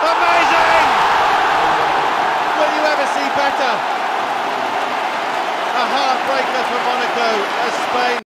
Amazing! Will you ever see better? A heartbreaker for Monaco as Spain